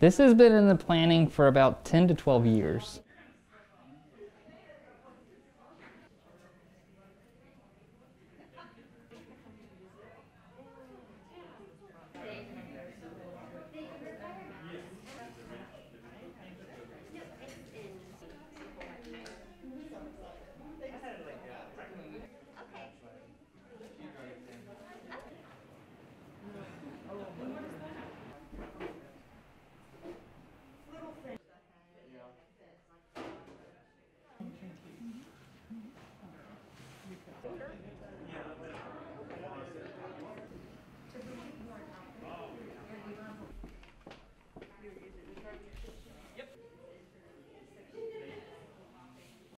This has been in the planning for about 10 to 12 years.